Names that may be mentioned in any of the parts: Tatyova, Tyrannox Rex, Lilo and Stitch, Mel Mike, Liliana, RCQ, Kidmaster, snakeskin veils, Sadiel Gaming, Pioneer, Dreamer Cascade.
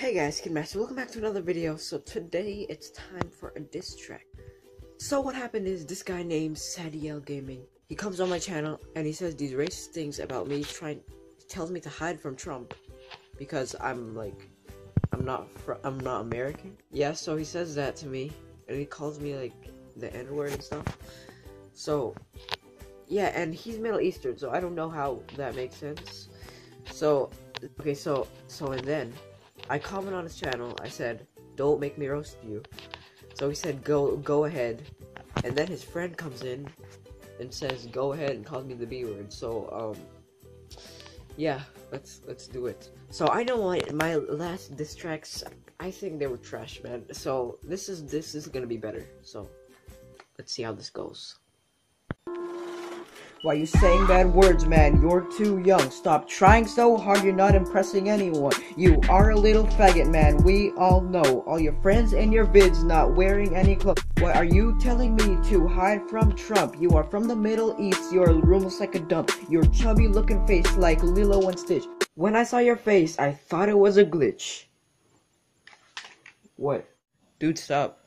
Hey guys, Kidmaster, welcome back to another video. So today it's time for a diss track. So what happened is this guy named Sadiel Gaming. He comes on my channel and he says these racist things about me, tells me to hide from Trump because I'm not American. Yeah, so he says that to me and he calls me like the N-word and stuff. So yeah, and he's Middle Eastern, so I don't know how that makes sense. So okay, and then I commented on his channel. I said, "Don't make me roast you." So he said, "Go ahead." And then his friend comes in and says, "Go ahead," and calls me the B word. So yeah, let's do it. So I know my last diss tracks, I think they were trash, man. So this is gonna be better. So let's see how this goes. Why you saying bad words, man? You're too young. Stop trying so hard, you're not impressing anyone. You are a little faggot, man. We all know. All your friends and your vids not wearing any clothes. Why are you telling me to hide from Trump? You are from the Middle East. Your room looks like a dump. Your chubby looking face like Lilo and Stitch. When I saw your face, I thought it was a glitch. What? Dude, stop.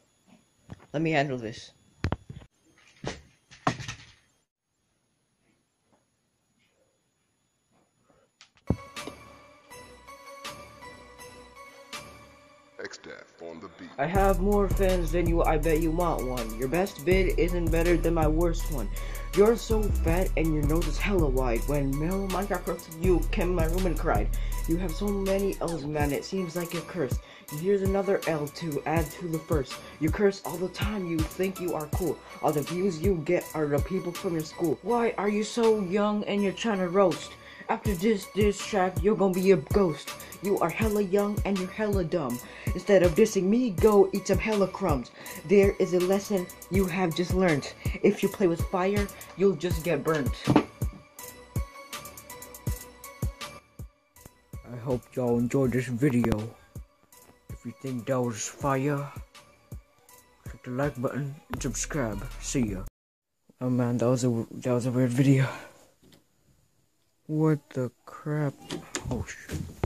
Let me handle this. On the beat. I have more fans than you, I bet you want one. Your best vid isn't better than my worst one. You're so fat and your nose is hella wide. When Mel Mike approached you, came in my room and cried. You have so many L's, man, it seems like a curse. Here's another L to add to the first. You curse all the time, you think you are cool. All the views you get are the people from your school. Why are you so young and you're trying to roast? After this diss track, you're gonna be a ghost. You are hella young and you're hella dumb. Instead of dissing me, go eat some hella crumbs. There is a lesson you have just learned. If you play with fire, you'll just get burnt. I hope y'all enjoyed this video. If you think that was fire, click the like button and subscribe. See ya. Oh man, that was a weird video. What the crap? Oh shit.